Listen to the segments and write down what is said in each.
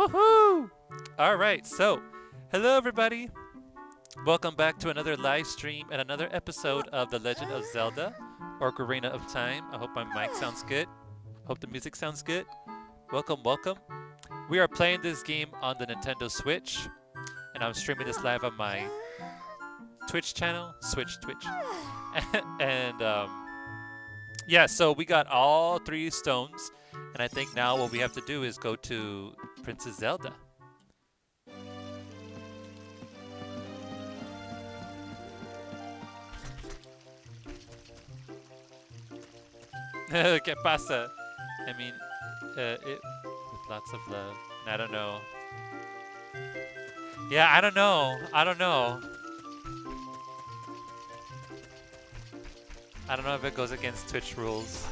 Woohoo! Alright, so, hello everybody! Welcome back to another live stream and another episode of The Legend of Zelda, Ocarina of Time. I hope my mic sounds good. I hope the music sounds good. Welcome, welcome. We are playing this game on the Nintendo Switch, and I'm streaming this live on my Twitch channel. Twitch. And, yeah, so we got all three stones, and I think now what we have to do is go to Princess Zelda. Que pasa? I mean, it with lots of love. I don't know. Yeah, I don't know. I don't know if it goes against Twitch rules.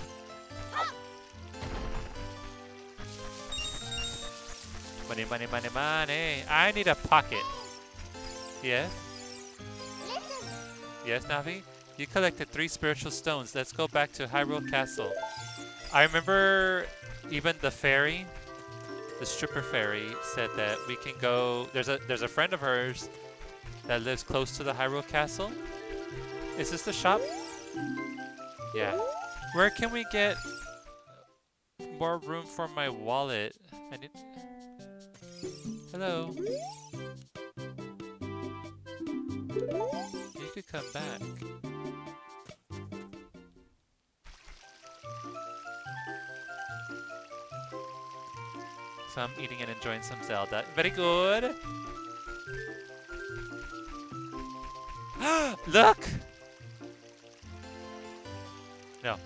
Money, money, money, money. I need a pocket. Yes? Yes, Navi? You collected 3 spiritual stones. Let's go back to Hyrule Castle. I remember even the fairy, the stripper fairy, said that we can go... There's a friend of hers that lives close to the Hyrule Castle. Is this the shop? Yeah. Where can we get more room for my wallet? I need... Hello. You could come back. So I'm eating and enjoying some Zelda. Very good. Look. No.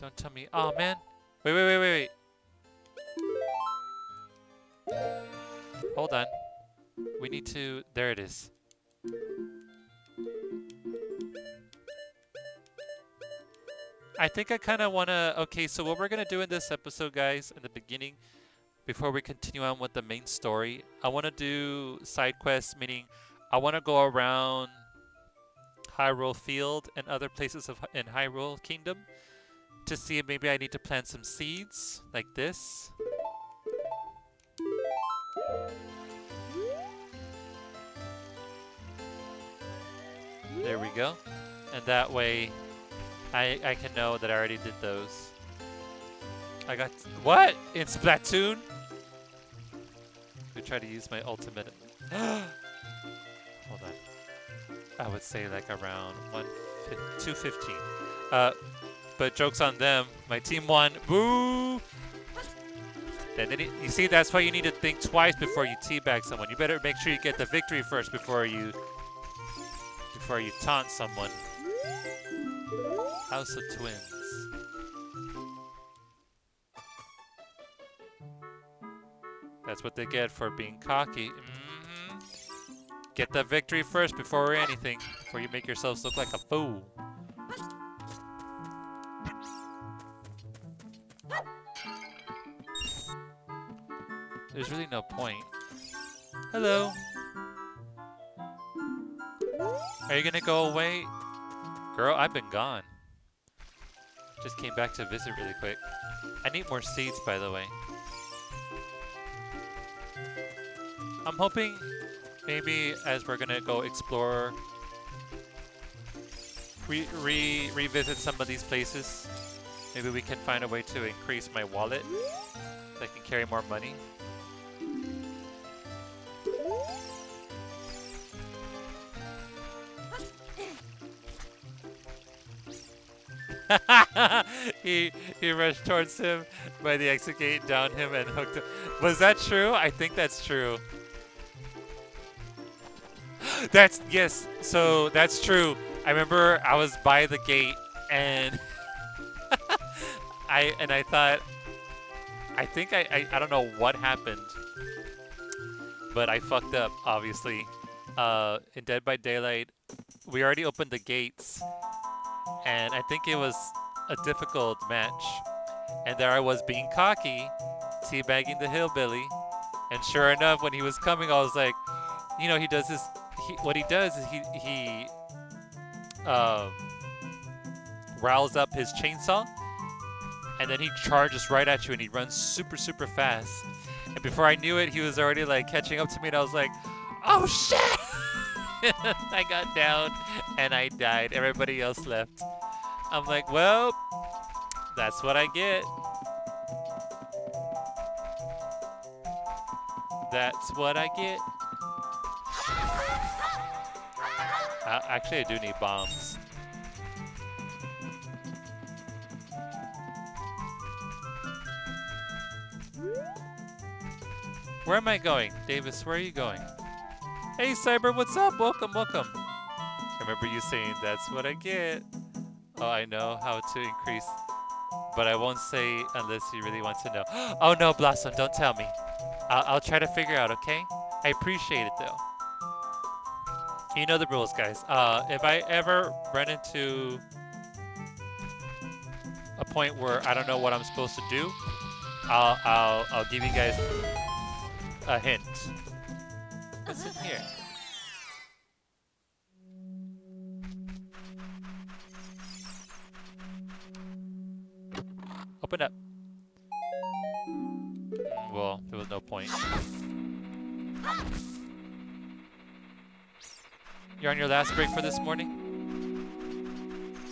Don't tell me. Oh man. Wait. Hold on. We need to. There it is. I think I kind of want to, okay, so what we're going to do in this episode, guys, in the beginning, before we continue on with the main story, I want to do side quests, meaning I want to go around Hyrule Field and other places in Hyrule Kingdom to see if maybe I need to plant some seeds, like this. There we go. And that way... I can know that I already did those. I got... What? In Splatoon? I try to use my ultimate... Hold on. I would say like around 215. But joke's on them. My team won. Boo! You see, that's why you need to think twice before you teabag someone. You better make sure you get the victory first before you taunt someone. House of Twins. That's what they get for being cocky. Mm-hmm. Get the victory first before anything, before you make yourselves look like a fool. There's really no point. Hello. Are you gonna go away? Girl, I've been gone. Just came back to visit really quick. I need more seeds, by the way. I'm hoping maybe as we're gonna go explore, revisit some of these places, maybe we can find a way to increase my wallet so I can carry more money. He rushed towards him by the exit gate, downed him, and hooked him. Was that true? I think that's true. Yes, so that's true. I remember I was by the gate, and I thought, I don't know what happened, but I fucked up, obviously. In Dead by Daylight, we already opened the gates. And I think it was a difficult match. And there I was being cocky, teabagging the hillbilly. And sure enough, when he was coming, I was like, you know, he does this. What he does is he riles up his chainsaw and then he charges right at you and he runs super, super fast. And before I knew it, he was already like catching up to me, and I was like, oh shit! I got down and I died. Everybody else left. I'm like, well, that's what I get. That's what I get. Actually, I do need bombs. Where am I going? Davis, where are you going? Hey, Cyber, what's up? Welcome, welcome. I remember you saying, that's what I get. Oh, I know how to increase, but I won't say unless you really want to know. Oh no, Blossom, don't tell me. I'll try to figure out, okay? I appreciate it, though. You know the rules, guys. If I ever run into a point where I don't know what I'm supposed to do, I'll give you guys a hint. What's in here? Open up. Well, there was no point. You're on your last break for this morning?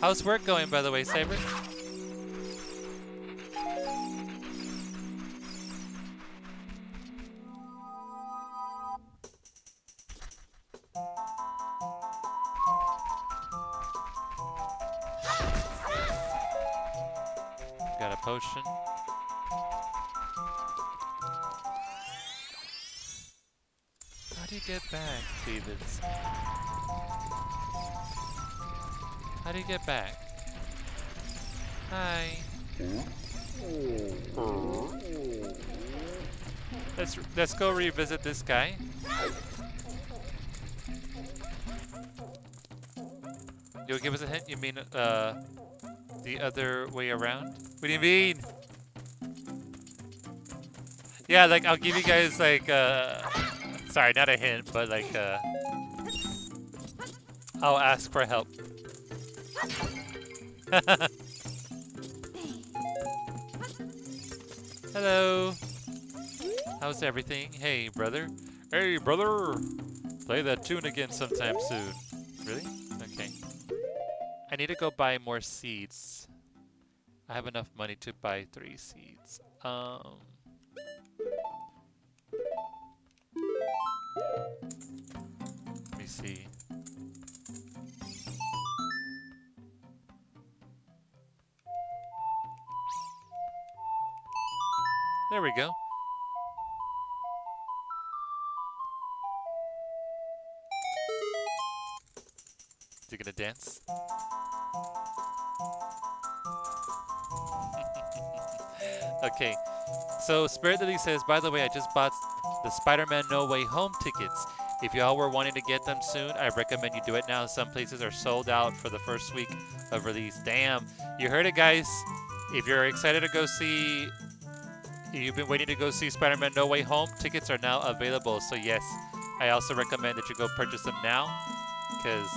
How's work going, by the way, Saber? Got a potion. How do you get back, Davis? How do you get back? Hi. Let's go revisit this guy. You'll give us a hint? You mean the other way around? What do you mean? Yeah, like I'll give you guys like sorry, not a hint, but like, I'll ask for help. Hello. How's everything? Hey, brother. Hey, brother. Play that tune again sometime soon. Really? Okay. I need to go buy more seeds. I have enough money to buy 3 seeds. Let me see. There we go. Is he gonna dance? Okay. So Spirit Lily says, by the way, I just bought the Spider-Man No Way Home tickets. If y'all were wanting to get them soon, I recommend you do it now. Some places are sold out for the first week of release. Damn, you heard it, guys. If you're excited to go see, if you've been waiting to go see Spider-Man No Way Home, tickets are now available. So yes, I also recommend that you go purchase them now, because,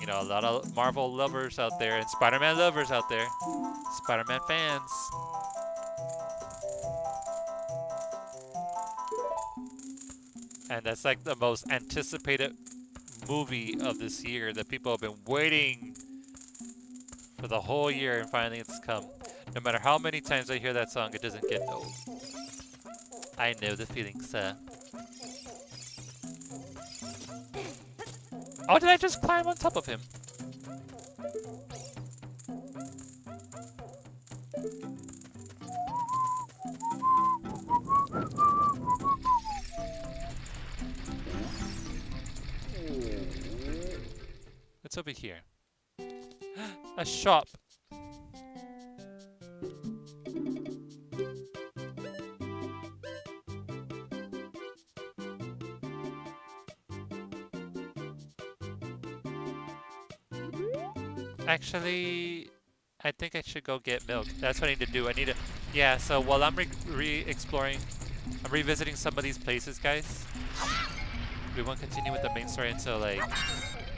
you know, a lot of Marvel lovers out there and Spider-Man lovers out there, Spider-Man fans. And that's like the most anticipated movie of this year that people have been waiting for the whole year, and finally it's come. No matter how many times I hear that song, it doesn't get old. I know the feeling, sir. Oh, did I just climb on top of him? It's over here. A shop. Actually, I think I should go get milk. That's what I need to do. I need to, yeah, so while I'm re-exploring, I'm revisiting some of these places, guys. We won't continue with the main story until, like,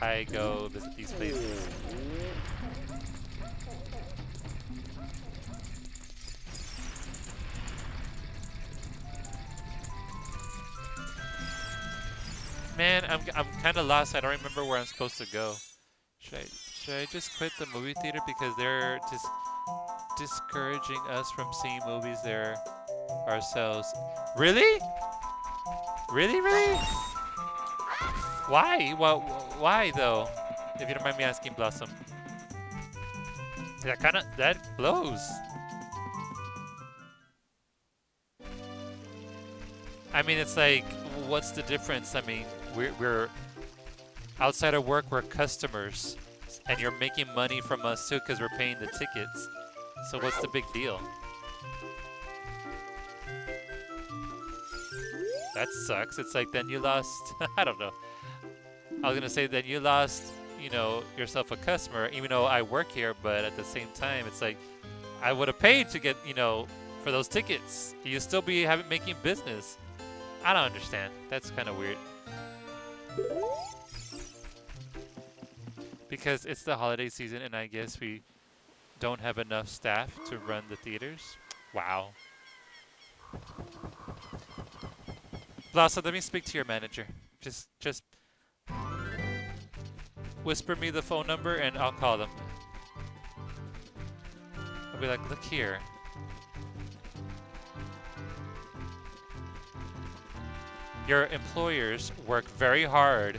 I go visit these places. Man, I'm kind of lost. I don't remember where I'm supposed to go. Should I just quit the movie theater because they're just discouraging us from seeing movies there ourselves? Really? Really? Really? Why? Well, why though? If you don't mind me asking, Blossom. That blows. I mean, it's like, what's the difference? I mean, we're outside of work, we're customers, and you're making money from us too because we're paying the tickets. So what's the big deal? That sucks. It's like, then you lost, I don't know. I was gonna say, then you lost, you know, yourself a customer, even though I work here, but at the same time, it's like, I would have paid to get, you know, for those tickets. You'd still be making business. I don't understand. That's kind of weird. Because it's the holiday season, and I guess we don't have enough staff to run the theaters. Wow. Blossom, let me speak to your manager. Just whisper me the phone number, and I'll call them. I'll be like, look here. Your employers work very hard,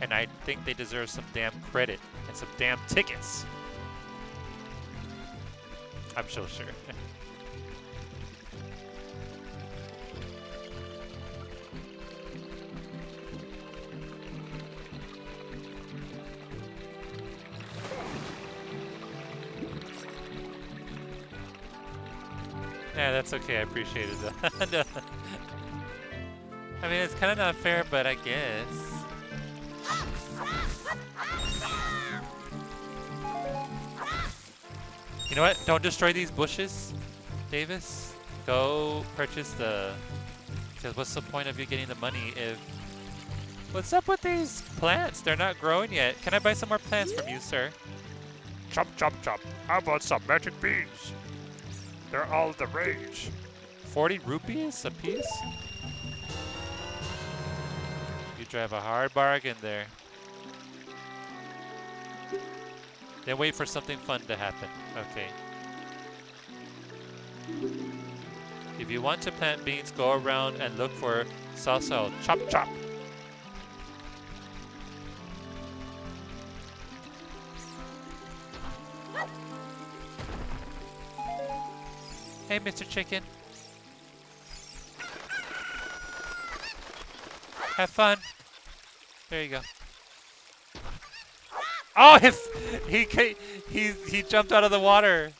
and I think they deserve some damn credit and some damn tickets. I'm so sure. Yeah, that's okay, I appreciate it though. No. I mean, it's kind of not fair, but I guess. You know what? Don't destroy these bushes, Davis. Go purchase the... Because what's the point of you getting the money if... What's up with these plants? They're not growing yet. Can I buy some more plants from you, sir? Chop, chop, chop. How about some magic beans? They're all the rage. 40 rupees a piece? You drive a hard bargain there. Then wait for something fun to happen. Okay. If you want to plant beans, go around and look for salsa. Chop, chop. Hey, Mr. Chicken. Have fun. There you go. Oh, he jumped out of the water.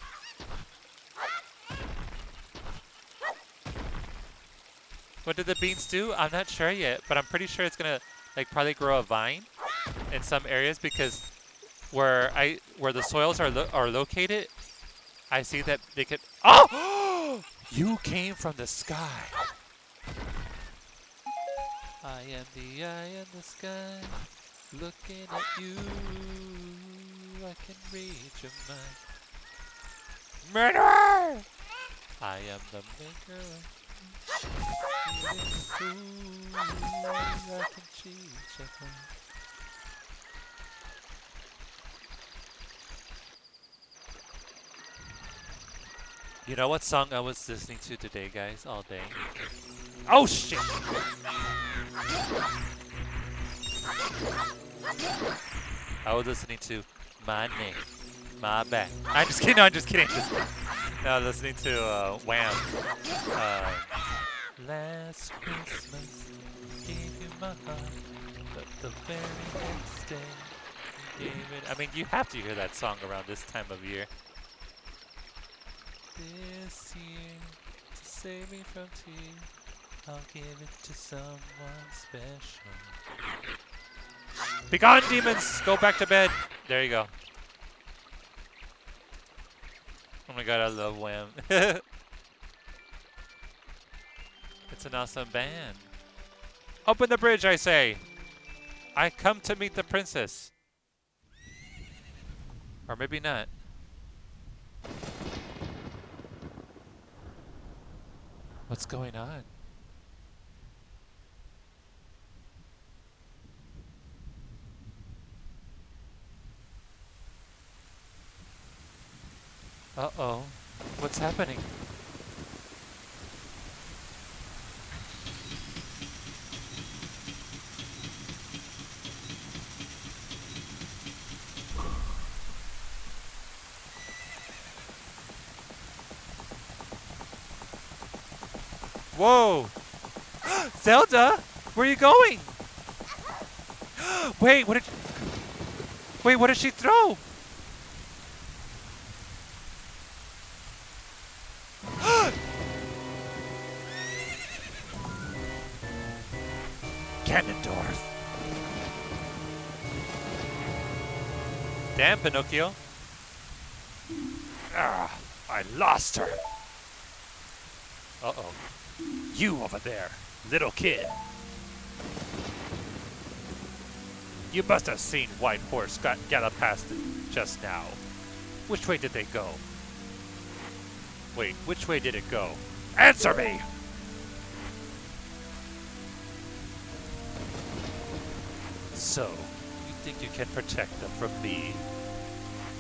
What did the beans do? I'm not sure yet, but I'm pretty sure it's gonna like probably grow a vine in some areas because where the soils are located, I see that they could. Oh. You came from the sky. I am the eye in the sky, looking at you. I can read your mind. Murderer! I am the maker of you. I can cheat your mind. You know what song I was listening to today, guys, all day? Oh, shit! I was listening to My Name, My Back. I'm just kidding, no, I'm just kidding. No, I was listening to Wham. Last Christmas, gave you my heart, but the very next day, you gave it. I mean, you have to hear that song around this time of year. This year, to save me from tears, I'll give it to someone special. Be gone, demons! Go back to bed! There you go. Oh my god, I love Wham. It's an awesome band. Open the bridge, I say! I come to meet the princess. Or maybe not. What's going on? Uh-oh. What's happening? Whoa! Zelda! Where are you going? Wait, what did she throw? Ganondorf. Damn, Pinocchio. Ah, I lost her. Uh-oh. You over there, little kid. You must have seen White Horse gallop past just now. Which way did they go? Wait, which way did it go? Answer me! So, you think you can protect them from me?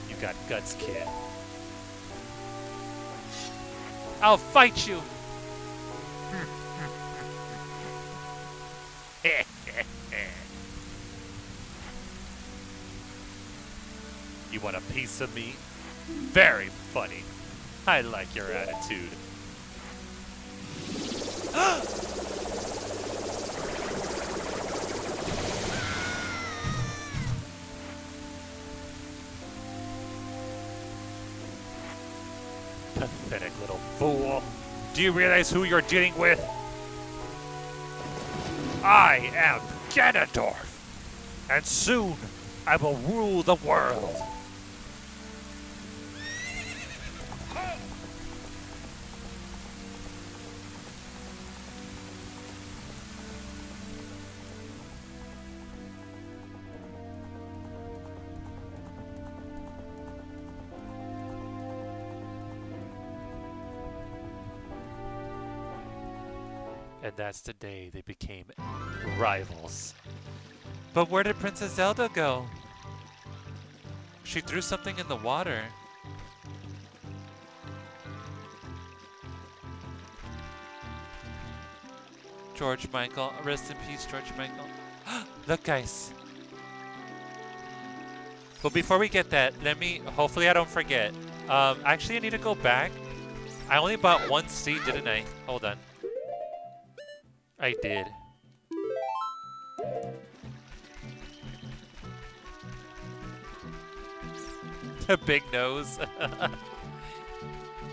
You got guts, kid. I'll fight you! You want a piece of me? Very funny. I like your attitude. Pathetic little fool. Do you realize who you're dealing with? I am Ganondorf, and soon I will rule the world. And that's the day they became rivals. But where did Princess Zelda go? She threw something in the water. George Michael, rest in peace, George Michael. Look, guys. But before we get that, hopefully I don't forget. Actually, I need to go back. I only bought one seed, didn't I? Hold on. I did. A big nose.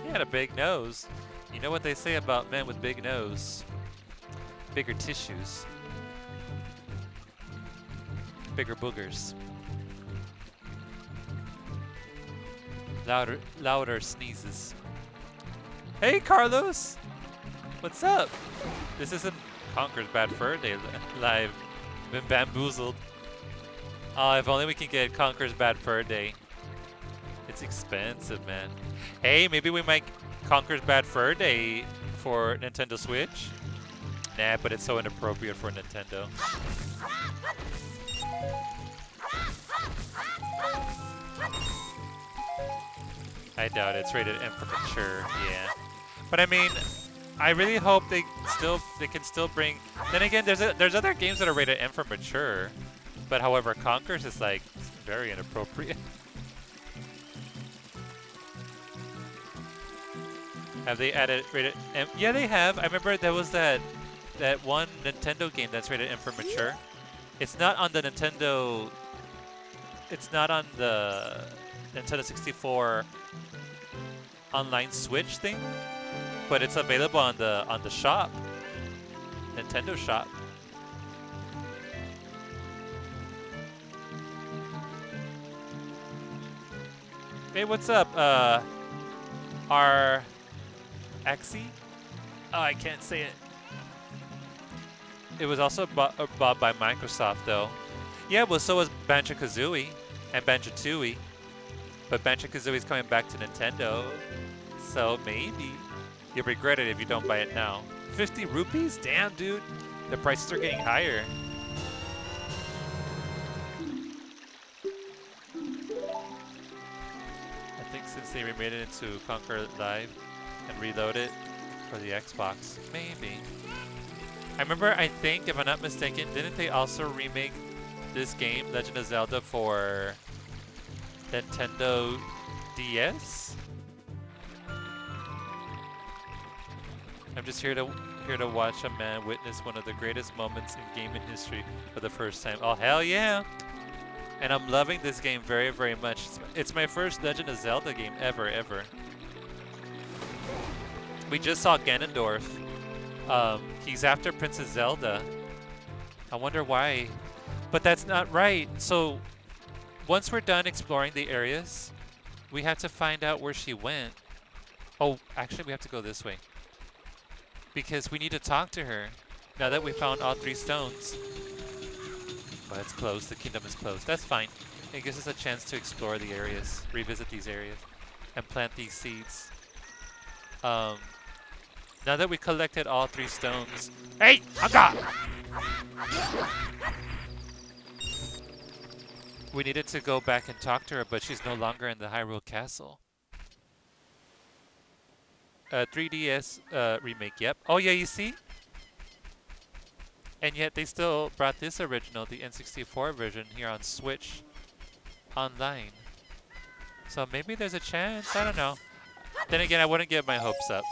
He had a big nose. You know what they say about men with big nose? Bigger tissues. Bigger boogers. Louder sneezes. Hey, Carlos! What's up? This isn't Conker's Bad Fur Day live. Been bamboozled. Oh, if only we could get Conker's Bad Fur Day. It's expensive, man. Hey, maybe we might Conker's Bad Fur Day for Nintendo Switch. Nah, but it's so inappropriate for Nintendo. I doubt it. It's rated M for mature. Yeah, but I mean. I really hope they can still bring. Then again, there's other games that are rated M for mature, but however, Conker's is like very inappropriate. Have they added rated M? Yeah, they have. I remember there was that one Nintendo game that's rated M for mature. It's not on the Nintendo. It's not on the Nintendo 64 online Switch thing. But it's available on the shop, Nintendo shop. Hey, what's up? Our Axie? Oh, I can't say it. It was also bought by Microsoft, though. Yeah, well, so was Banjo-Kazooie and Banjo-Tooie, but Banjo-Kazooie's coming back to Nintendo, so maybe. You'll regret it if you don't buy it now. 50 rupees? Damn, dude. The prices are getting higher. I think since actually remade it into Conker Live and reload it for the Xbox. Maybe. I remember, I think, if I'm not mistaken, didn't they also remake this game, Legend of Zelda, for Nintendo DS? I'm just here to watch a man witness one of the greatest moments in gaming history for the first time. Oh, hell yeah! And I'm loving this game very, very much. It's my first Legend of Zelda game ever, ever. We just saw Ganondorf. He's after Princess Zelda. I wonder why. But that's not right. So once we're done exploring the areas, we have to find out where she went. Oh, actually, we have to go this way, because we need to talk to her now that we found all three stones. But it's closed. The kingdom is closed. That's fine. It gives us a chance to explore the areas, revisit these areas, and plant these seeds. Now that we collected all three stones... Hey! Aga! We needed to go back and talk to her, but she's no longer in the Hyrule Castle. 3DS remake, yep. Oh yeah, you see? And yet they still brought this original, the N64 version, here on Switch online. So maybe there's a chance, I don't know. Then again, I wouldn't get my hopes up.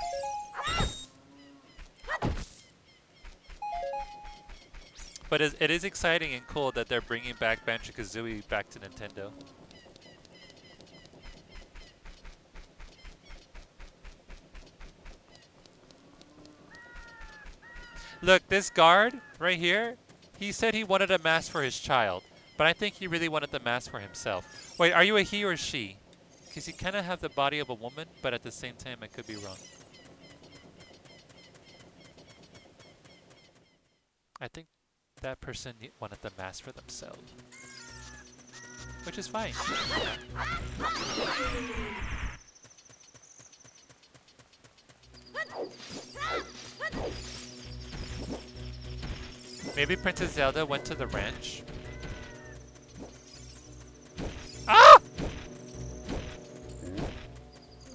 But it is exciting and cool that they're bringing back Banjo-Kazooie back to Nintendo. Look, this guard right here, he said he wanted a mask for his child, but I think he really wanted the mask for himself. Wait, are you a he or she? Because you kind of have the body of a woman, but at the same time, I could be wrong. I think that person wanted the mask for themselves, which is fine. Maybe Princess Zelda went to the ranch. Ah!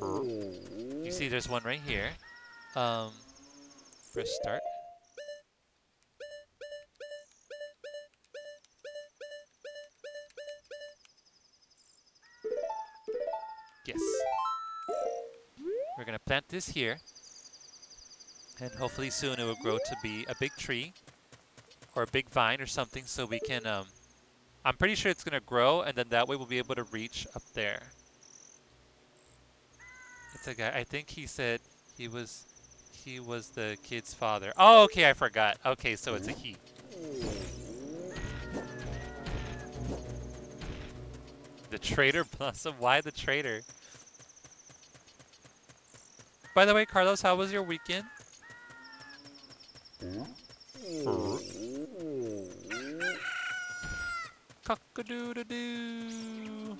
You see, there's one right here. Fresh start. Yes. We're gonna plant this here. And hopefully soon it will grow to be a big tree. Or a big vine or something, so we can, I'm pretty sure it's gonna grow, and then that way we'll be able to reach up there. It's a guy, I think he said he was the kid's father. Oh, okay, I forgot. Okay, so it's a he. The traitor blossom, why the traitor? By the way, Carlos, how was your weekend? Cock-a-doodle-doo.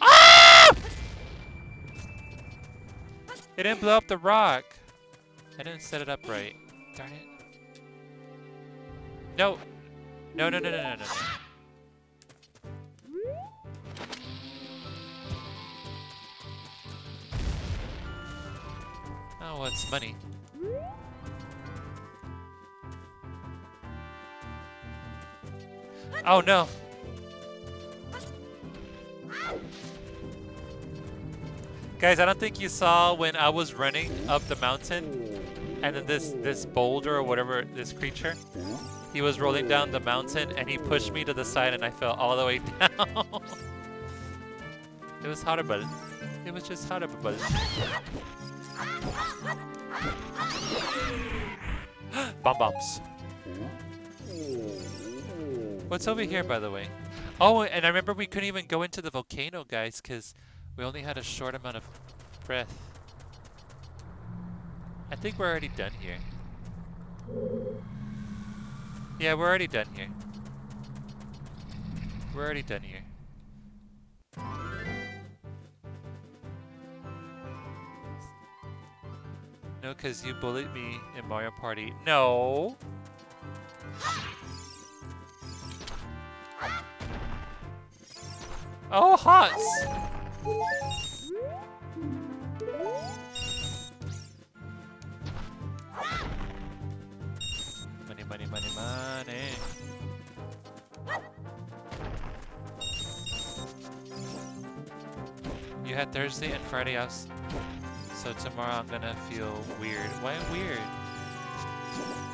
Ah! It didn't blow up the rock. I didn't set it up right. Darn it. No. No, no, no, no, no, no, no. Oh, it's funny. Oh no! Guys, I don't think you saw when I was running up the mountain, and then this boulder or whatever, this creature, he was rolling down the mountain and he pushed me to the side and I fell all the way down. It was horrible. It was just horrible. Bomb-bombs. What's over here, by the way? Oh, and I remember we couldn't even go into the volcano, guys, because we only had a short amount of breath. I think we're already done here. Yeah, we're already done here. We're already done here. No, because you bullied me in Mario Party. No! Oh, Hots! Money, money, money, money. You had Thursday and Friday off, so tomorrow I'm gonna feel weird. Why weird?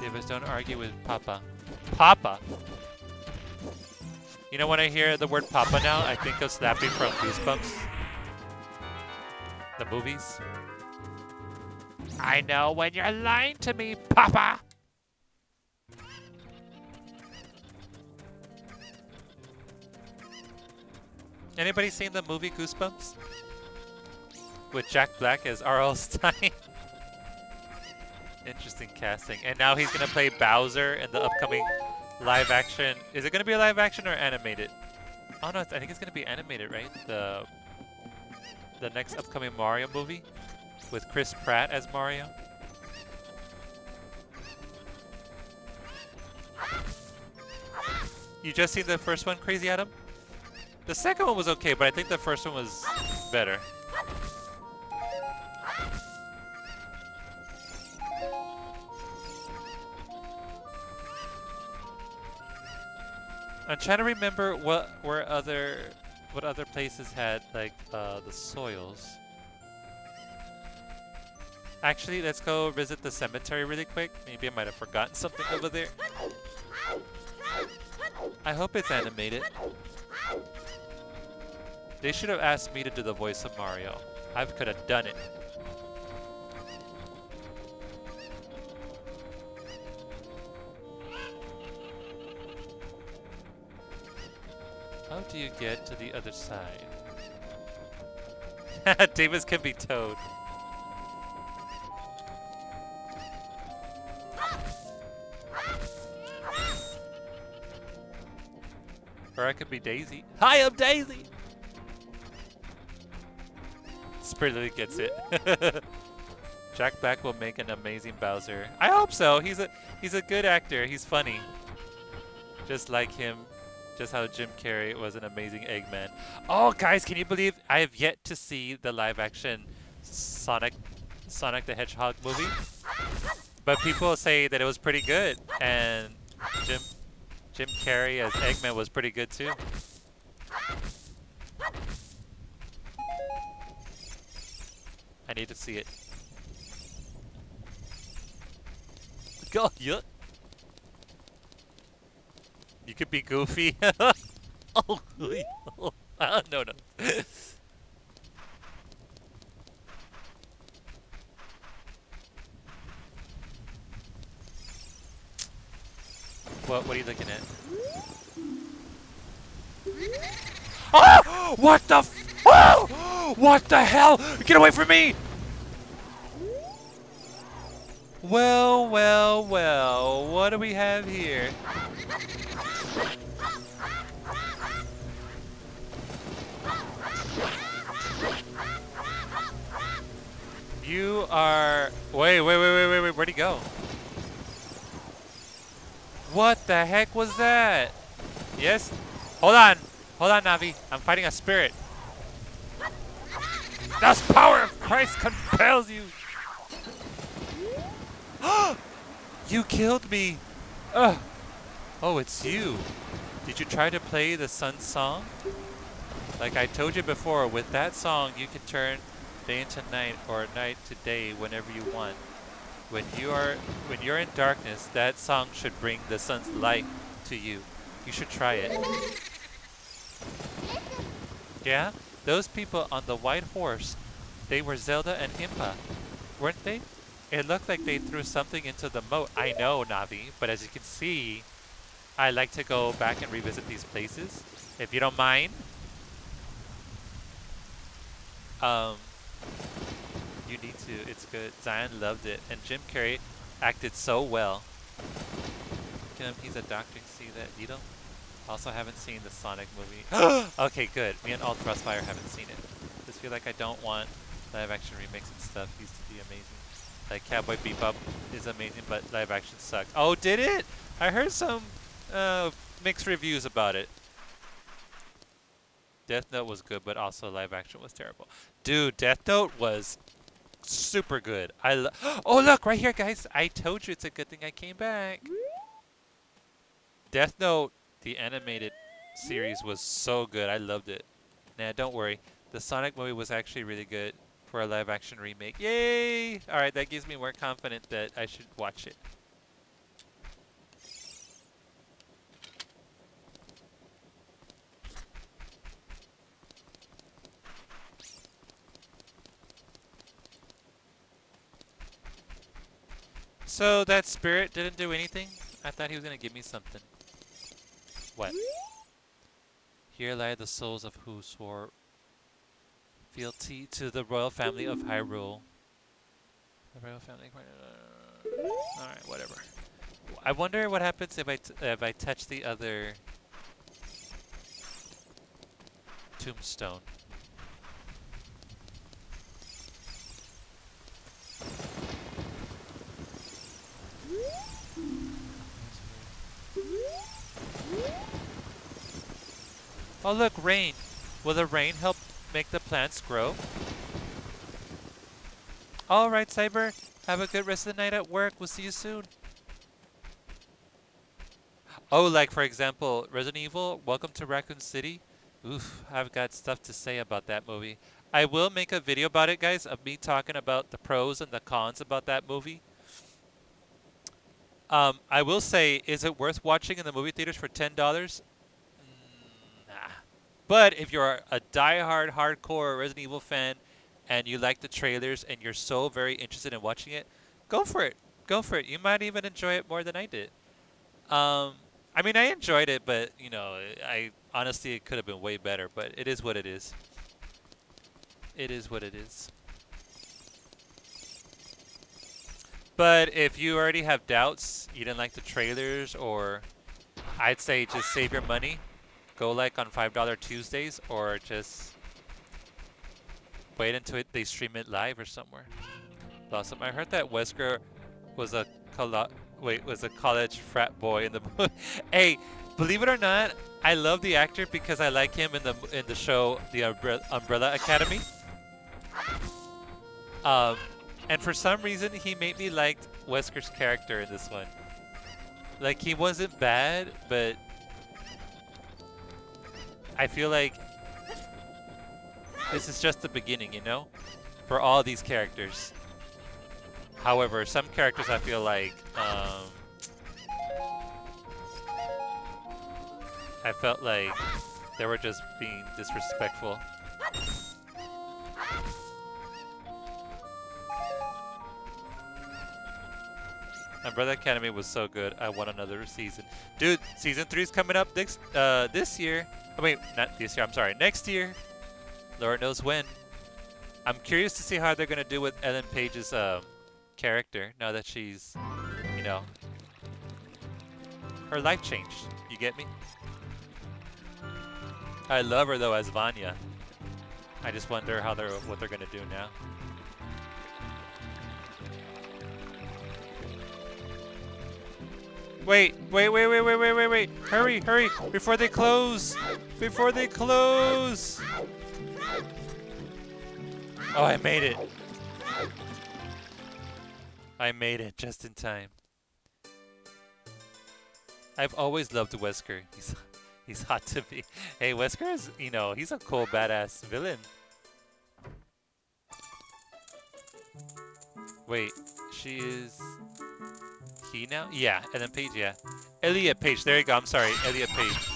Davis, don't argue with Papa. Papa? You know, when I hear the word Papa now, I think of Snappy from Goosebumps. The movies. I know when you're lying to me, Papa! Anybody seen the movie Goosebumps? With Jack Black as R.L. Stine. Interesting casting. And now he's gonna play Bowser in the upcoming live action. Is it gonna be a live action or animated? Oh no, I think it's gonna be animated, right? The next upcoming Mario movie with Chris Pratt as Mario. You just seen the first one, Crazy Adam? The second one was okay, but I think the first one was better. I'm trying to remember what other places had like the soils. Actually, let's go visit the cemetery really quick. Maybe I might have forgotten something over there. I hope it's animated. They should have asked me to do the voice of Mario. I could have done it. How do you get to the other side? Davis can be towed. Or I could be Daisy. Hi, I'm Daisy! Spirit gets it. Jack Black will make an amazing Bowser. I hope so. He's a good actor. He's funny. Just like him. Just how Jim Carrey was an amazing Eggman. Oh, guys, can you believe I have yet to see the live-action Sonic the Hedgehog movie? But people say that it was pretty good, and Jim Carrey as Eggman was pretty good too. I need to see it. God, yuck. You could be Goofy. Oh, no, no. What are you looking at? Oh! What the f- oh! What the hell? Get away from me! Well, well, well. What do we have here? You are... Wait, where'd he go? What the heck was that? Yes? Hold on, Navi. I'm fighting a spirit. The power of Christ compels you. You killed me. Ugh. Oh, it's you. Did you try to play the sun's song? Like I told you before, with that song, you can turn day into night or night to day whenever you want. When you're in darkness, that song should bring the sun's light to you. You should try it. Yeah, those people on the white horse, they were Zelda and Impa, weren't they? It looked like they threw something into the moat. I know, Navi, but as you can see, I like to go back and revisit these places, if you don't mind. You need to, it's good. Zion loved it, and Jim Carrey acted so well. Look at him, he's a doctor, see that needle? Also haven't seen the Sonic movie. Okay, good, me and all Thrustfire haven't seen it. Just feel like I don't want live action remakes and stuff, used to be amazing. Like Cowboy Bebop is amazing, but live action sucks. Oh, did it? I heard some mixed reviews about it. Death Note was good, but also live action was terrible. Dude, Death Note was super good. Oh, look, right here, guys. I told you it's a good thing I came back. Death Note, the animated series, was so good. I loved it. Nah, don't worry. The Sonic movie was actually really good for a live action remake. Yay! All right, that gives me more confidence that I should watch it. So that spirit didn't do anything? I thought he was gonna give me something. What? Here lie the souls of who swore fealty to the royal family of Hyrule. The royal family. All right, whatever. I wonder what happens if I touch the other tombstone. Oh look, rain. Will the rain help make the plants grow? All right, Cyber. Have a good rest of the night at work. We'll see you soon. Oh, like for example, Resident Evil, Welcome to Raccoon City. Oof, I've got stuff to say about that movie. I will make a video about it, guys, of me talking about the pros and the cons about that movie. I will say, is it worth watching in the movie theaters for $10? Nah. But if you're a diehard, hardcore Resident Evil fan and you like the trailers and you're so very interested in watching it, go for it. Go for it. You might even enjoy it more than I did. I mean, I enjoyed it, but, you know, I honestly, it could have been way better. But it is what it is. It is what it is. But if you already have doubts, you didn't like the trailers, or I'd say just save your money. Go like on $5 Tuesdays, or just wait until they stream it live or somewhere. Blossom, I heard that Wesker was a college frat boy in the movie. Hey, believe it or not, I love the actor because I like him in the show The Umbrella Academy. And for some reason, he made me like Wesker's character in this one. Like, he wasn't bad, but I feel like this is just the beginning, you know? For all these characters. However, some characters I feel like, I felt like they were just being disrespectful. Umbrella Academy was so good. I want another season. Dude, season 3 is coming up this year. Oh, wait, not this year. I'm sorry. Next year. Lord knows when. I'm curious to see how they're going to do with Ellen Page's character now that she's, you know, her life changed. You get me? I love her, though, as Vanya. I just wonder how what they're going to do now. Wait. Hurry. Before they close. Oh, I made it. Just in time. I've always loved Wesker. He's hot to be. Hey, Wesker is, you know, he's a cool, badass villain. Wait, she is... He now? Yeah, and then Page, yeah. Elliot Page, there you go, I'm sorry, Elliot Page.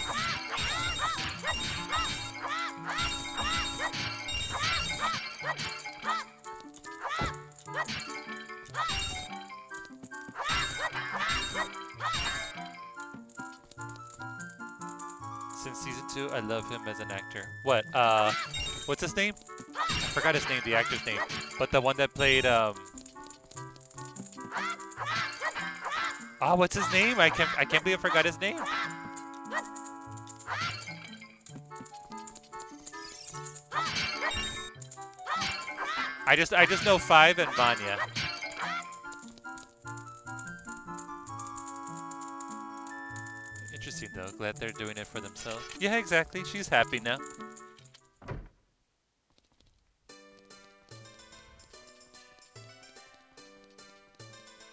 Since season 2, I love him as an actor. What, what's his name? I forgot his name, the actor's name. But the one that played, oh, what's his name? I can't believe I forgot his name. I just know 5 and Vanya. Interesting though. Glad they're doing it for themselves. Yeah, exactly. She's happy now.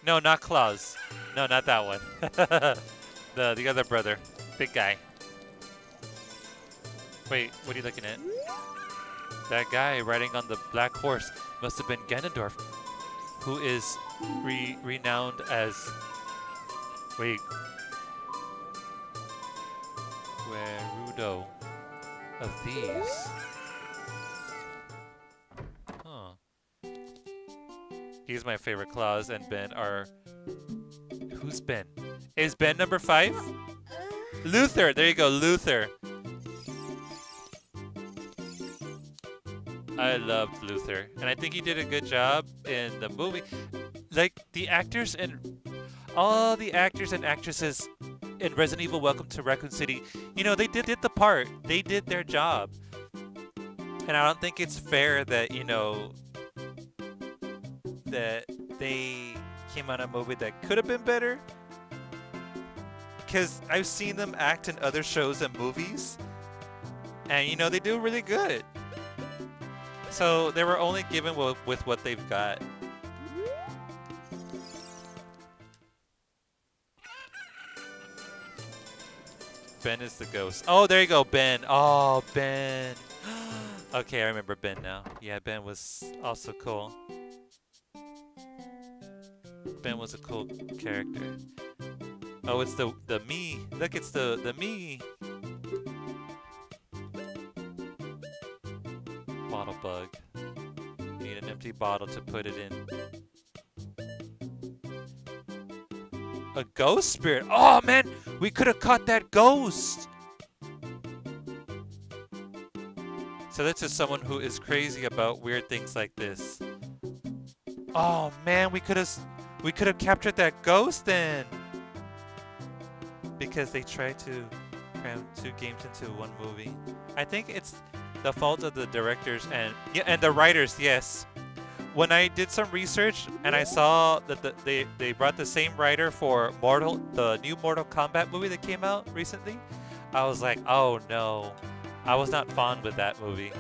No, not Claus. No, not that one. The other brother. Big guy. Wait, what are you looking at? That guy riding on the black horse must have been Ganondorf, who is renowned as... Wait. Gerudo of these. Huh. He's my favorite. Claus and Ben are... Who's Ben? Is Ben number 5? Luther! There you go, Luther. I loved Luther. And I think he did a good job in the movie. Like, the actors and... All the actors and actresses in Resident Evil Welcome to Raccoon City, you know, they did the part. They did their job. And I don't think it's fair that, you know, that they came out a movie that could have been better. Because I've seen them act in other shows and movies. And, you know, they do really good. So they were only given with what they've got. Ben is the ghost. Oh, there you go, Ben. Oh, Ben. Okay, I remember Ben now. Yeah, Ben was also cool. Ben was a cool character. Oh, it's the me. Look, it's the me. Bottle bug. Need an empty bottle to put it in. A ghost spirit. Oh, man. We could have caught that ghost. So that's just someone who is crazy about weird things like this. Oh man, we could have captured that ghost then. Because they tried to cram 2 games into 1 movie. I think it's the fault of the directors and the writers, yes. When I did some research and I saw that they brought the same writer for the new Mortal Kombat movie that came out recently, I was like, oh no, I was not fond with that movie.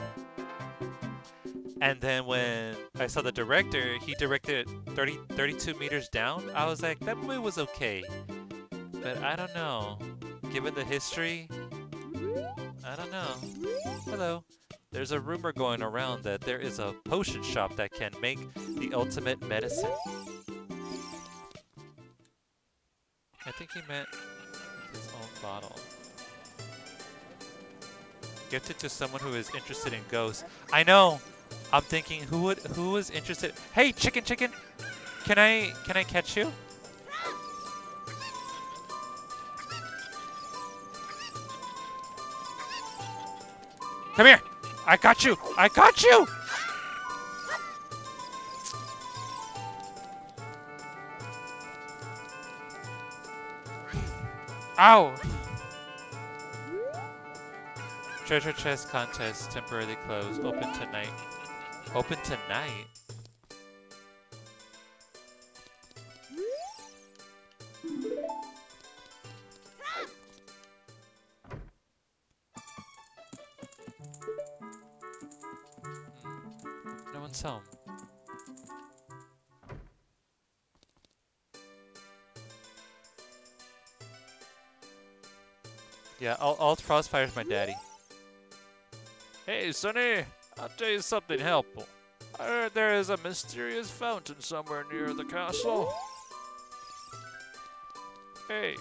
And then when I saw the director, he directed 32 Meters Down, I was like, that movie was okay. But I don't know, given the history, I don't know. Hello. There's a rumor going around that there is a potion shop that can make the ultimate medicine. I think he meant his own bottle. Gifted to someone who is interested in ghosts. I know. I'm thinking, who is interested? Hey, chicken. Can I catch you? Come here. I got you! Ow! Treasure chest contest temporarily closed. Open tonight. Open tonight? Home. Yeah, Alt Frostfire's my daddy. Hey, Sonny, I'll tell you something helpful. I heard there is a mysterious fountain somewhere near the castle. Hey,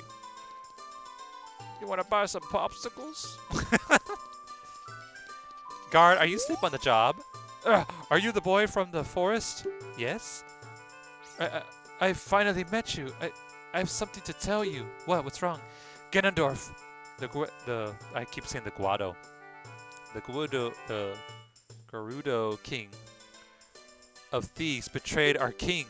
you want to buy some popsicles? Guard, are you asleep on the job? Are you the boy from the forest? Yes? I finally met you. I have something to tell you. What? What's wrong? Ganondorf. I keep saying the Guado. The Gerudo king of thieves betrayed our king.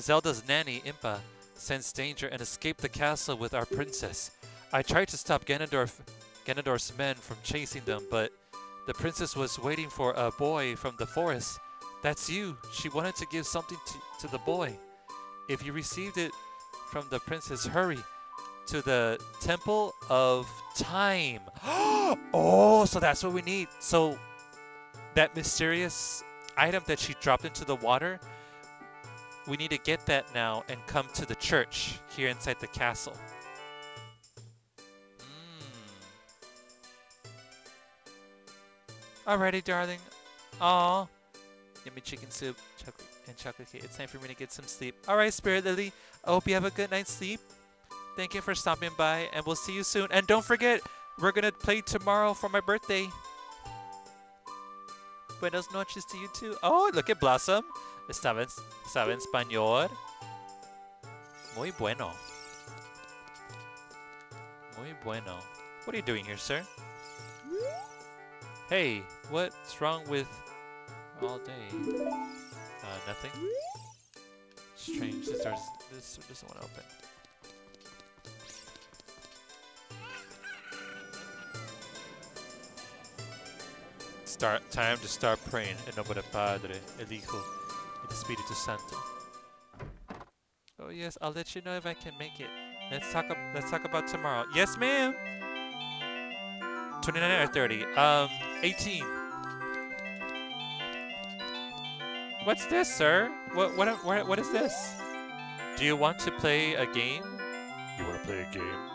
Zelda's nanny, Impa, sensed danger and escaped the castle with our princess. I tried to stop Ganondorf's men from chasing them, but... The princess was waiting for a boy from the forest. That's you. She wanted to give something to the boy. If you received it from the princess, hurry to the Temple of Time. Oh, so that's what we need. So that mysterious item that she dropped into the water We need to get that now and come to the church here inside the castle. Alrighty, darling. Aw. Yummy chicken soup, chocolate, and chocolate cake. It's time for me to get some sleep. Alright, Spirit Lily. I hope you have a good night's sleep. Thank you for stopping by, and we'll see you soon. And don't forget, we're going to play tomorrow for my birthday. Buenas noches to you, too. Oh, look at Blossom. Sabe español. Muy bueno. Muy bueno. What are you doing here, sir? Hey, what's wrong with all day? Nothing. Strange. This doesn't want to open. Time to start praying. En nombre del Padre, el Hijo, el Espíritu Santo. Oh yes, I'll let you know if I can make it. Let's talk about tomorrow. Yes, ma'am. 29 or 30? 18. What's this, sir? What is this? Do you want to play a game? You want to play a game?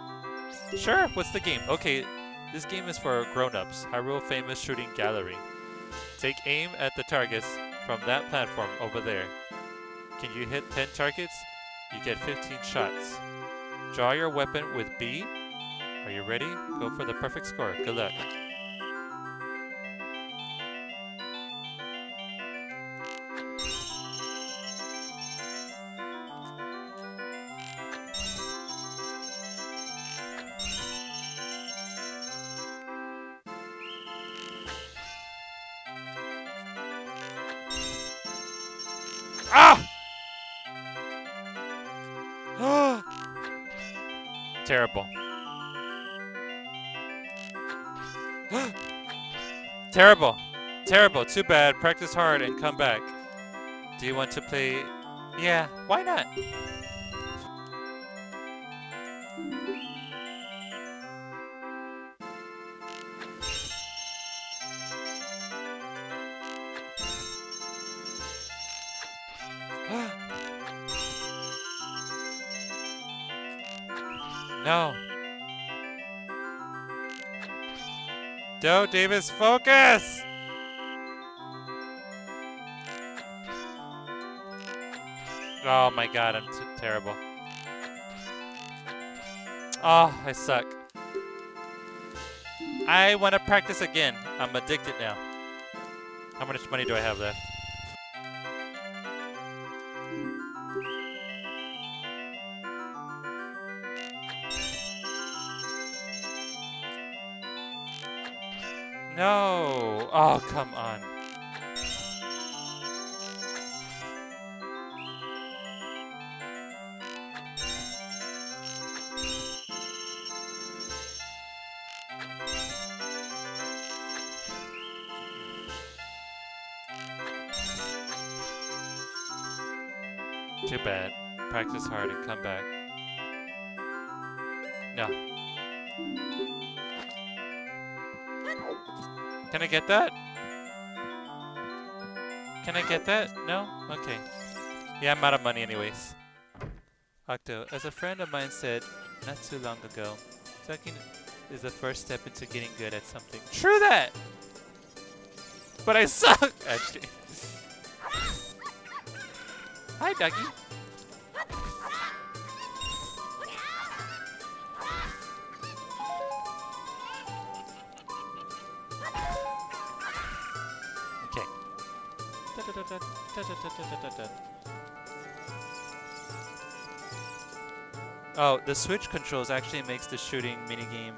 Sure. What's the game? Okay, this game is for grown-ups. Hyrule Famous Shooting Gallery. Take aim at the targets from that platform over there. Can you hit 10 targets? You get 15 shots. Draw your weapon with B. Are you ready? Go for the perfect score. Good luck. Ah! Terrible. Terrible. Terrible. Too bad. Practice hard and come back. Do you want to play? Yeah, why not? No. Doe Davis, focus! Oh my god, I'm terrible. Oh, I suck. I want to practice again. I'm addicted now. How much money do I have left? No! Oh, come on. Too bad. Practice hard and come back. No. Can I get that? Can I get that? No? Okay. Yeah, I'm out of money anyways. Octo, as a friend of mine said not too long ago, sucking is the first step into getting good at something. True that! But I suck! Actually. Hi, Dougie. Oh, the Switch controls actually makes the shooting minigame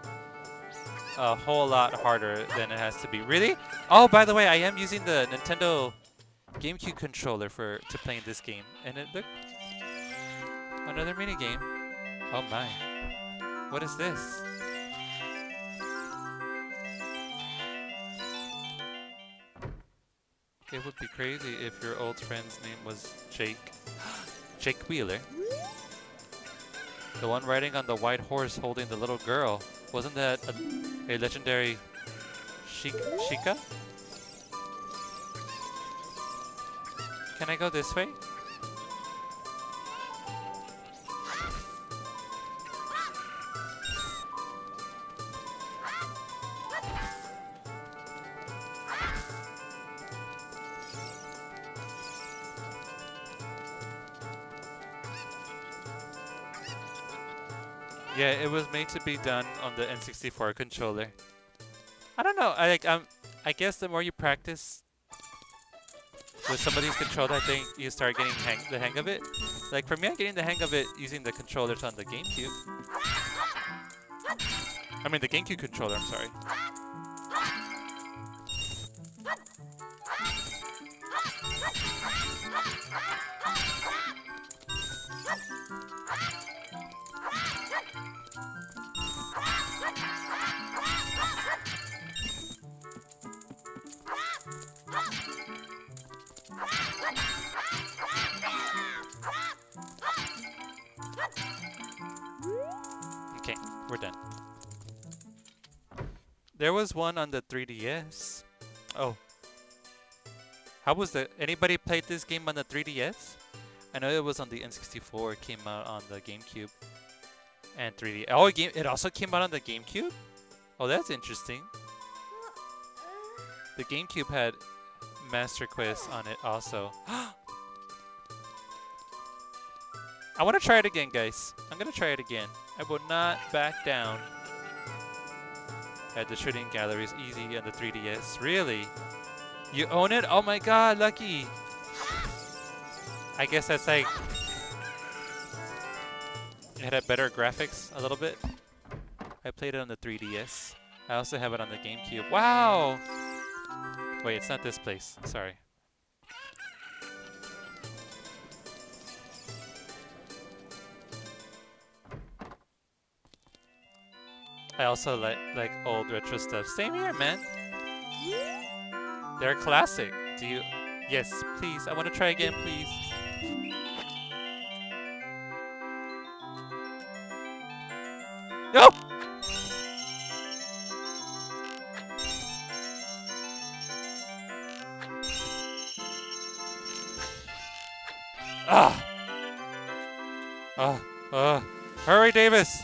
a whole lot harder than it has to be. Really? Oh, by the way, I am using the Nintendo GameCube controller to playing this game. And it, look, another minigame. Oh my. What is this? It would be crazy if your old friend's name was Jake. Jake Wheeler? The one riding on the white horse holding the little girl. Wasn't that a legendary Sheikah? Can I go this way? Yeah, it was made to be done on the N64 controller. I don't know. I guess the more you practice with somebody's controller, I think you start getting the hang of it. Like for me, I'm getting the hang of it using the controllers on the GameCube. I mean the GameCube controller, I'm sorry. Okay, we're done. There was one on the 3DS. Oh. How was that? Anybody played this game on the 3DS? I know it was on the N64. It came out on the GameCube and 3D. Oh, it also came out on the GameCube? Oh, that's interesting. The GameCube had Master Quest on it also. I want to try it again, guys. I'm going to try it again. I will not back down. At the shooting gallery is easy on the 3DS. Really? You own it? Oh my god, lucky! I guess that's like... It had a better graphics a little bit. I played it on the 3DS. I also have it on the GameCube. Wow! Wait, it's not this place. Sorry. I also like old retro stuff. Same here, man. They're classic. Do you? Yes, please. I want to try again, please. No! Ah! Hurry, Davis!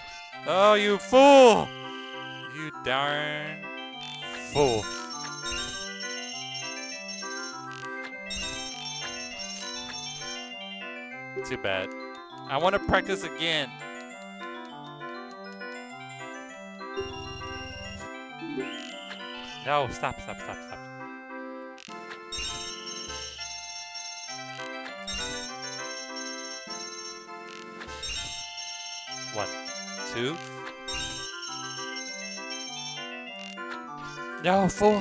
Oh, you fool! You darn fool. Too bad. I want to practice again. No, stop. One, two. No, fool.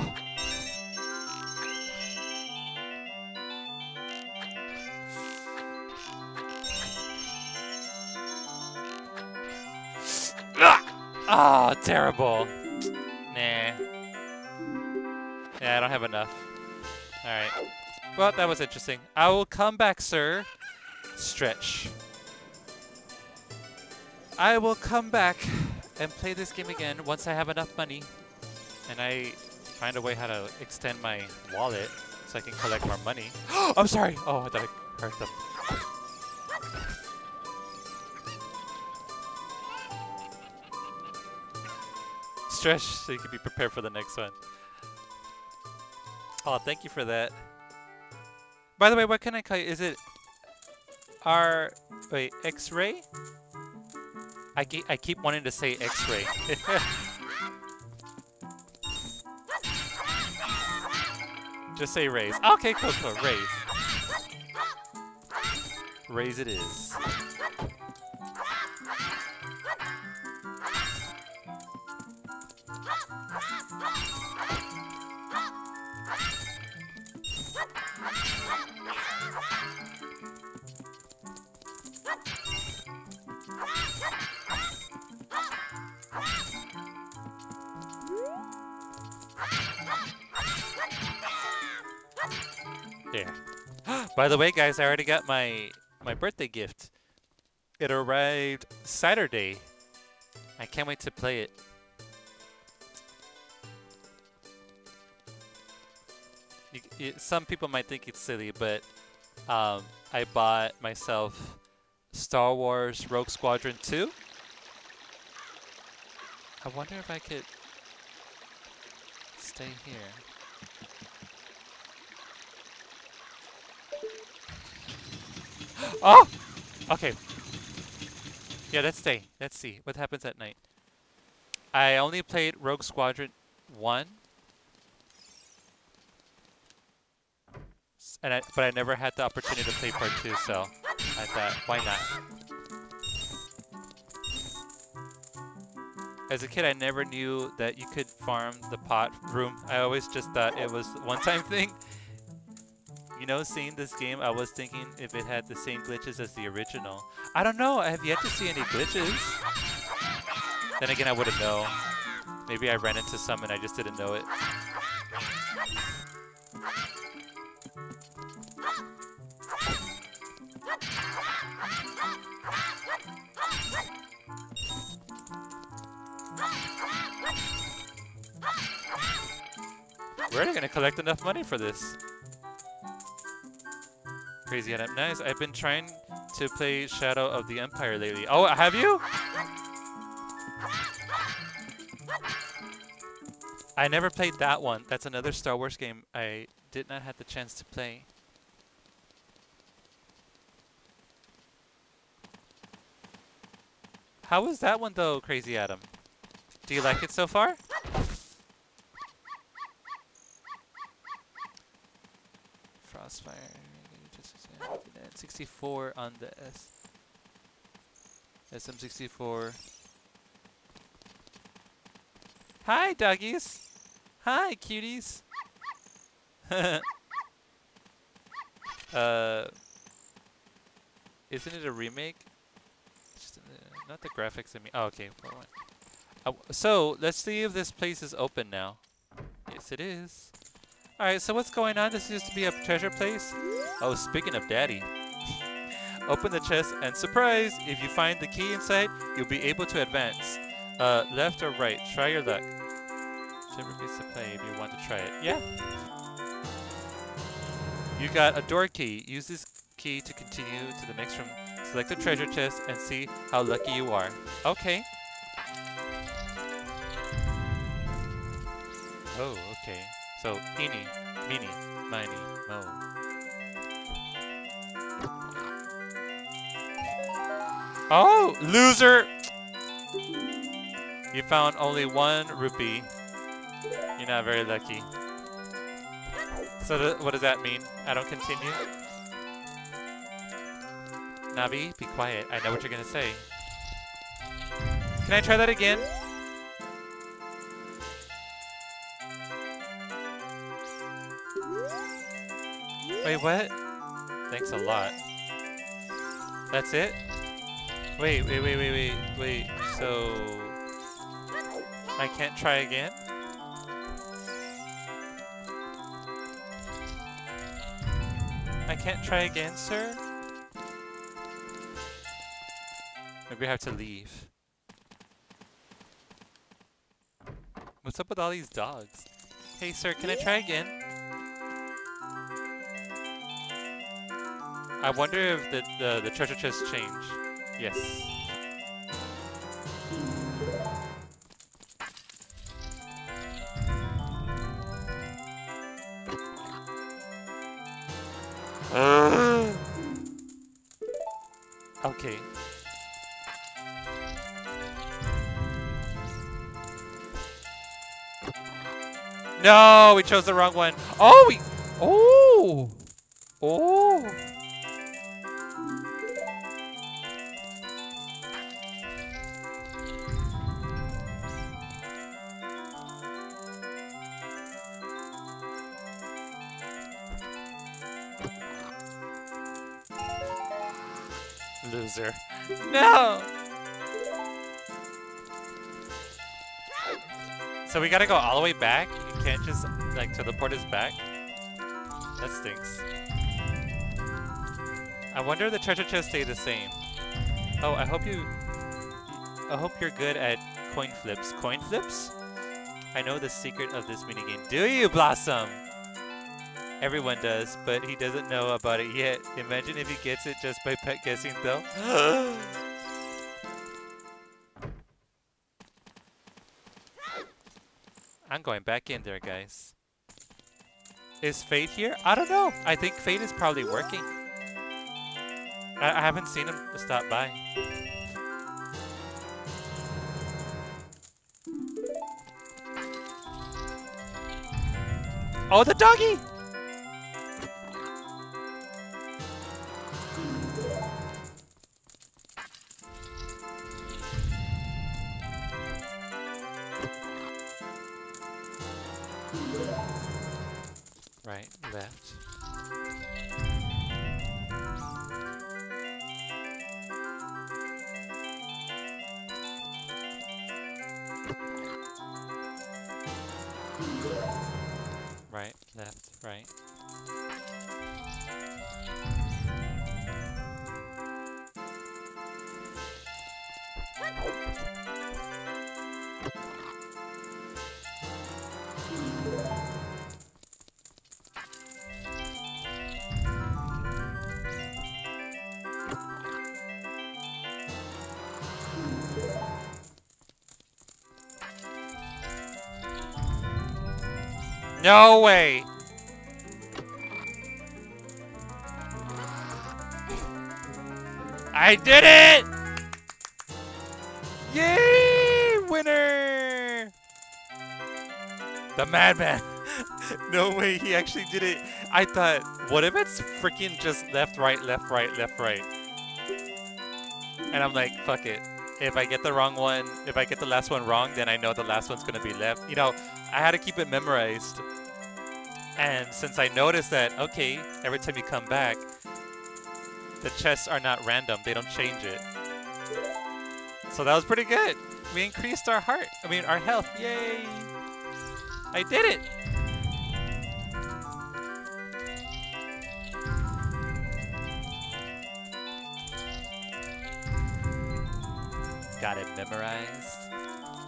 Ah, oh, terrible. Nah. Yeah, I don't have enough. All right. Well, that was interesting. I will come back, sir. Stretch. I will come back and play this game again once I have enough money. And I find a way how to extend my wallet so I can collect more money. I'm sorry. Oh, I thought I hurt them. Stretch so you can be prepared for the next one. Oh, thank you for that. By the way, what can I call you? Is it R? Wait, X-ray? I keep wanting to say X-ray. Just say raise. Okay, cool, raise. Raise it is. There. By the way, guys, I already got my birthday gift. It arrived Saturday. I can't wait to play it. Some people might think it's silly, but I bought myself Star Wars Rogue Squadron 2. I wonder if I could stay here. Oh! Okay. Yeah, let's stay. Let's see what happens at night. I only played Rogue Squadron 1, and but I never had the opportunity to play Part 2, so I thought, why not? As a kid, I never knew that you could farm the pot room. I always just thought it was a one-time thing. You know, seeing this game, I was thinking if it had the same glitches as the original. I don't know. I have yet to see any glitches. Then again, I wouldn't know. Maybe I ran into some and I just didn't know it. Where are they going to collect enough money for this? Crazy Adam. Nice. I've been trying to play Shadow of the Empire lately. Oh, have you? I never played that one. That's another Star Wars game I did not have the chance to play. How is that one though, Crazy Adam? Do you like it so far? Frostfire. 64 on the SM64. Hi, doggies. Hi, cuties. Isn't it a remake? Just, not the graphics. I mean, oh, okay. So let's see if this place is open now. Yes, it is. All right. So what's going on? This used to be a treasure place. Oh, speaking of daddy. Open the chest and surprise! If you find the key inside, you'll be able to advance. Left or right, try your luck. Whichever piece to play if you want to try it. Yeah. You got a door key. Use this key to continue to the next room. Select the treasure chest and see how lucky you are. Okay. Oh, okay. So, eeny, meeny, miny, mo. Oh, loser! You found only one rupee. You're not very lucky. So what does that mean? I don't continue? Navi, be quiet. I know what you're gonna say. Can I try that again? Wait, what? Thanks a lot. That's it? Wait, so I can't try again? I can't try again, sir? Maybe I have to leave. What's up with all these dogs? Hey, sir, can I try again? I wonder if the treasure chest changed. Yes. Okay. No, we chose the wrong one. Oh, we. Oh. Oh. No! So we gotta go all the way back? You can't just, like, teleport us back? That stinks. I wonder if the treasure chests stay the same. Oh, I hope you're good at coin flips. Coin flips? I know the secret of this minigame. Do you, Blossom? Everyone does, but he doesn't know about it yet. Imagine if he gets it just by pet guessing, though. I'm going back in there, guys. Is Fate here? I don't know. I think Fate is probably working. I haven't seen him stop by. Oh, the doggy! Right, left. Right, left, right. No way! I did it! Yay! Winner! The madman. No way, he actually did it. I thought, what if it's freaking just left, right, left, right, left, right? And I'm like, fuck it. If I get the wrong one, if I get the last one wrong, then I know the last one's gonna be left. You know, I had to keep it memorized. And since I noticed that, okay, every time you come back, the chests are not random, they don't change it. So that was pretty good. We increased our our health, yay! I did it! Got it memorized.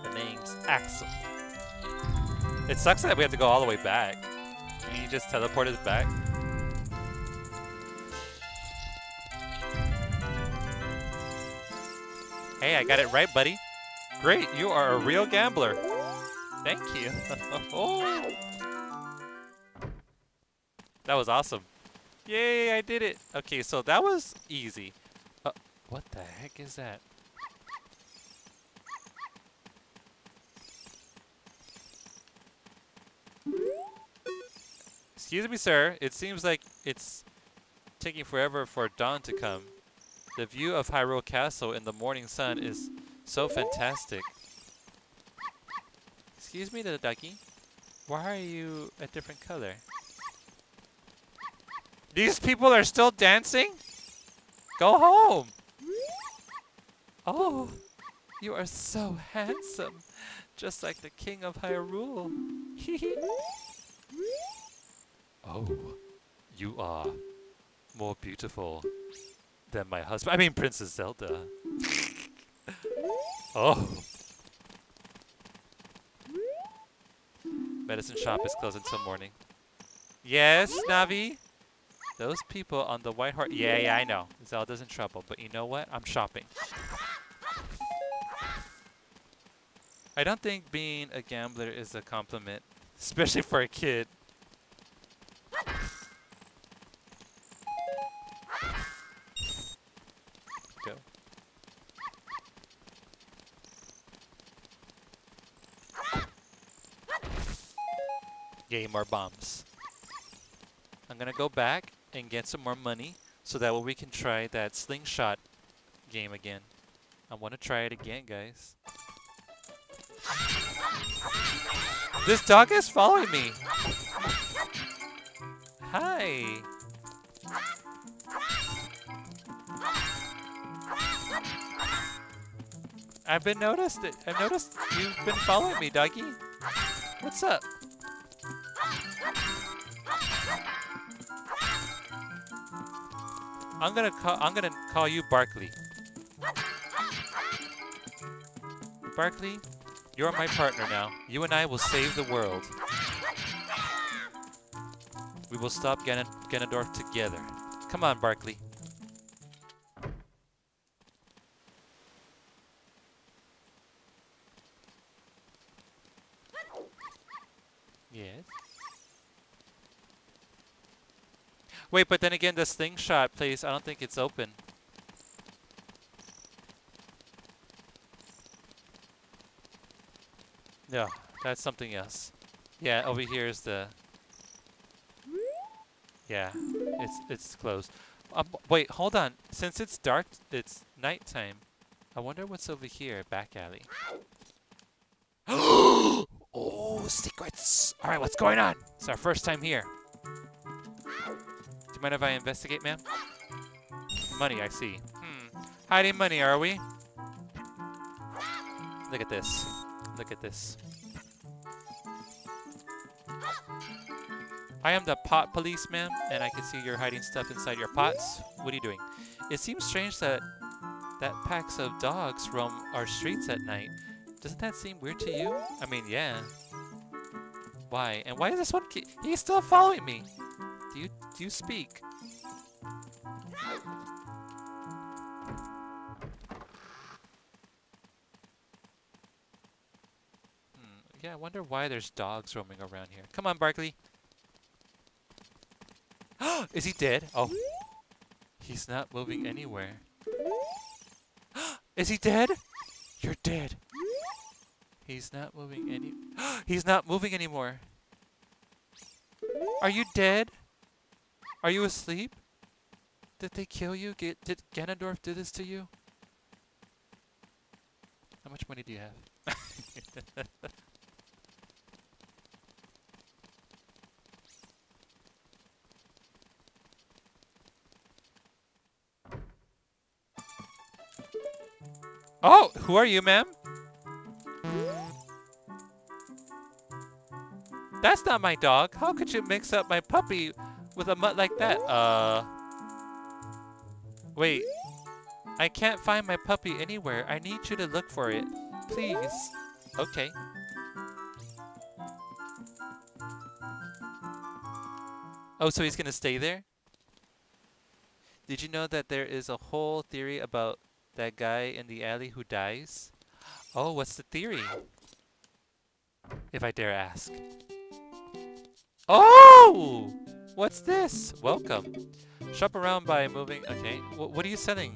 The name's Axel. It sucks that we have to go all the way back. Can you just teleport us back? Hey, I got it right, buddy. Great, you are a real gambler. Thank you. Oh. That was awesome. Yay, I did it. Okay, so that was easy. What the heck is that? Excuse me, sir. It seems like it's taking forever for dawn to come. The view of Hyrule Castle in the morning sun is so fantastic. Excuse me, little ducky. Why are you a different color? These people are still dancing? Go home! Oh, you are so handsome. Just like the king of Hyrule. Hee. Oh, you are more beautiful than my husband. I mean, Princess Zelda. Oh. Medicine shop is closed until morning. Yes, Navi. Those people on the white horse. Yeah, yeah, I know. Zelda's in trouble, but you know what? I'm shopping. I don't think being a gambler is a compliment, especially for a kid. Go. Yay, more bombs. I'm gonna go back and get some more money so that way we can try that slingshot game again. I wanna try it again, guys. This dog is following me. Hi. I've been noticed it. I've noticed you've been following me, doggy. What's up? I'm gonna call you Barkley. Barkley, you're my partner now. You and I will save the world. We will stop Ganondorf together. Come on, Barkley. Yes. Wait, but then again, the slingshot place, I don't think it's open. No, that's something else. Yeah, over here is the Yeah, it's closed. Wait, hold on. Since it's dark, it's nighttime. I wonder what's over here, back alley. Oh, secrets! All right, what's going on? It's our first time here. Do you mind if I investigate, ma'am? Money, I see. Hiding money, are we? Look at this. Look at this. I am the pot police, ma'am, and I can see you're hiding stuff inside your pots. What are you doing? It seems strange that packs of dogs roam our streets at night. Doesn't that seem weird to you? I mean, yeah. Why? And why is this one kid? He's still following me. Do you speak? Yeah, I wonder why there's dogs roaming around here. Come on, Barkley. Is he dead? Oh, he's not moving anywhere. Is he dead? You're dead. He's not moving He's not moving anymore. Are you dead? Are you asleep? Did they kill you? Did Ganondorf do this to you? How much money do you have? Oh, who are you, ma'am? That's not my dog. How could you mix up my puppy with a mutt like that? Wait. I can't find my puppy anywhere. I need you to look for it. Please. Okay. Oh, so he's gonna stay there? Did you know that there is a whole theory about that guy in the alley who dies? Oh, what's the theory? If I dare ask. Oh! What's this? Welcome. Shop around by moving. Okay. What are you selling?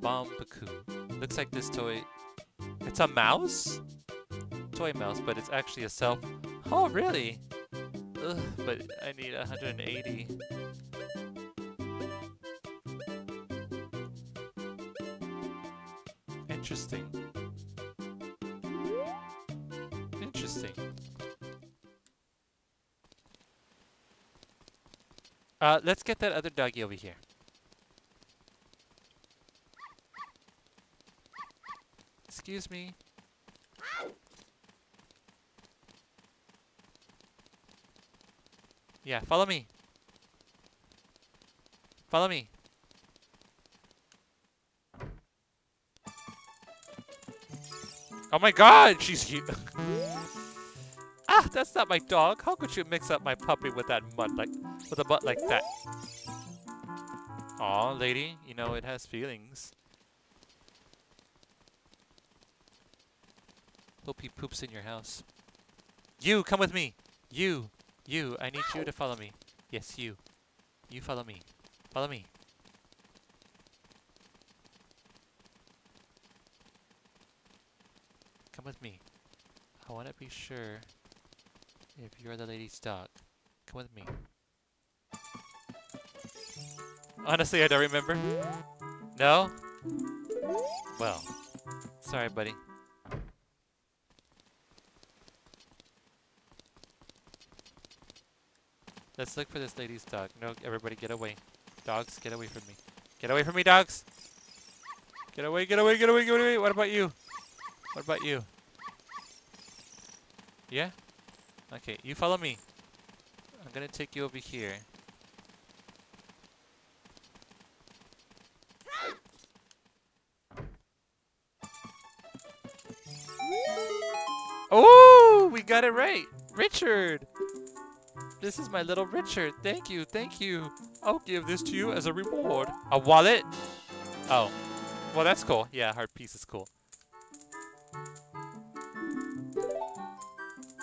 Bombaku. Looks like this toy. It's a mouse? Toy mouse, but it's actually a self. Oh, really? Ugh, but I need 180. Interesting. Interesting. Let's get that other doggy over here. Excuse me. Yeah, follow me. Follow me. Oh my god, she's huge. Ah, that's not my dog. How could you mix up my puppy with that a mutt like that? Aw, lady, you know it has feelings. Hope he poops in your house. You, come with me. You, I need you to follow me. Yes, you. You follow me. Follow me. With me. I want to be sure if you're the lady's dog. Come with me. Honestly, I don't remember. No? Well, sorry, buddy. Let's look for this lady's dog. No, everybody get away. Dogs, get away from me. Get away from me, dogs! Get away, get away, get away, get away! What about you? What about you? Yeah? Okay, you follow me. I'm gonna take you over here. Oh, we got it right! Richard! This is my little Richard. Thank you, thank you. I'll give this to you as a reward. A wallet? Oh. Well, that's cool. Yeah, heart piece is cool.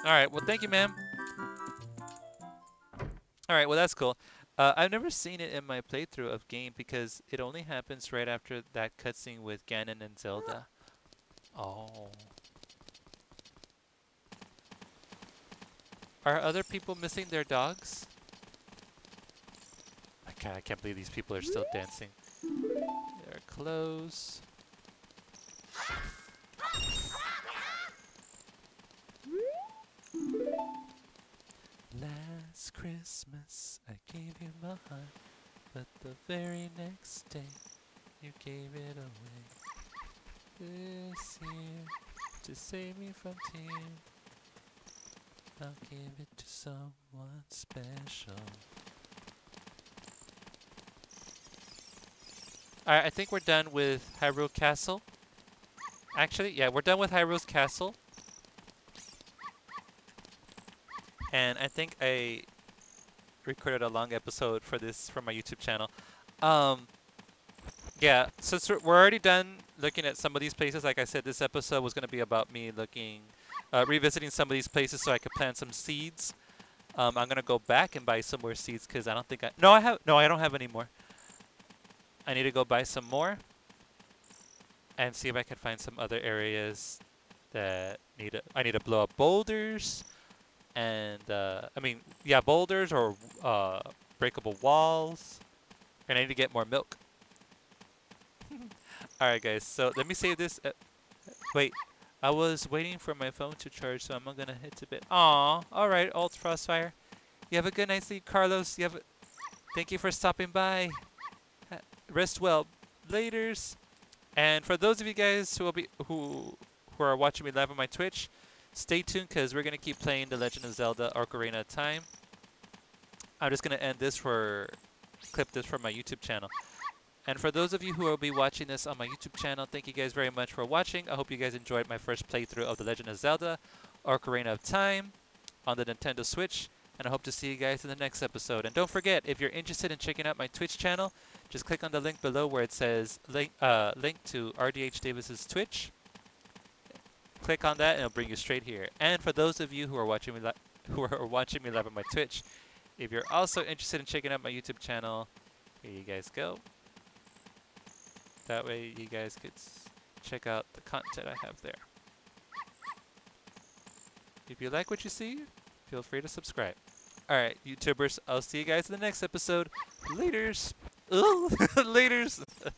Alright, well, thank you, ma'am. Alright, well, that's cool. I've never seen it in my playthrough of game because it only happens right after that cutscene with Ganon and Zelda. Oh. Are other people missing their dogs? God, I can't believe these people are still dancing. They're close. Last Christmas, I gave you my heart, but the very next day, you gave it away. This year, to save me from tears, I'll give it to someone special. Alright, I think we're done with Hyrule Castle. Actually, yeah, we're done with Hyrule Castle. And I think I recorded a long episode for this for my YouTube channel. Yeah, since we're already done looking at some of these places, like I said, this episode was going to be about me looking, revisiting some of these places so I could plant some seeds. I'm going to go back and buy some more seeds because I don't think I... No, I don't have any more. I need to go buy some more and see if I can find some other areas that need... I need to blow up boulders. And, I mean, yeah, boulders or breakable walls. And I need to get more milk. Alright, guys, so let me save this. Wait, I was waiting for my phone to charge, so I'm not gonna hit a bit. Aw, alright, Alt Frostfire. You have a good night's sleep, Carlos. You have a... Thank you for stopping by. Rest well. Laters. And for those of you guys who will be who are watching me live on my Twitch, stay tuned because we're going to keep playing The Legend of Zelda Ocarina of Time. I'm just going to end this for... clip this from my YouTube channel. And for those of you who will be watching this on my YouTube channel, thank you guys very much for watching. I hope you guys enjoyed my first playthrough of The Legend of Zelda Ocarina of Time on the Nintendo Switch. And I hope to see you guys in the next episode. And don't forget, if you're interested in checking out my Twitch channel, just click on the link below where it says link to RDH Davis's Twitch. Click on that and it'll bring you straight here. And for those of you who are watching me live on my Twitch, if you're also interested in checking out my YouTube channel, here you guys go. That way you guys could check out the content I have there. If you like what you see, feel free to subscribe. Alright, YouTubers, I'll see you guys in the next episode. Laters! Laters!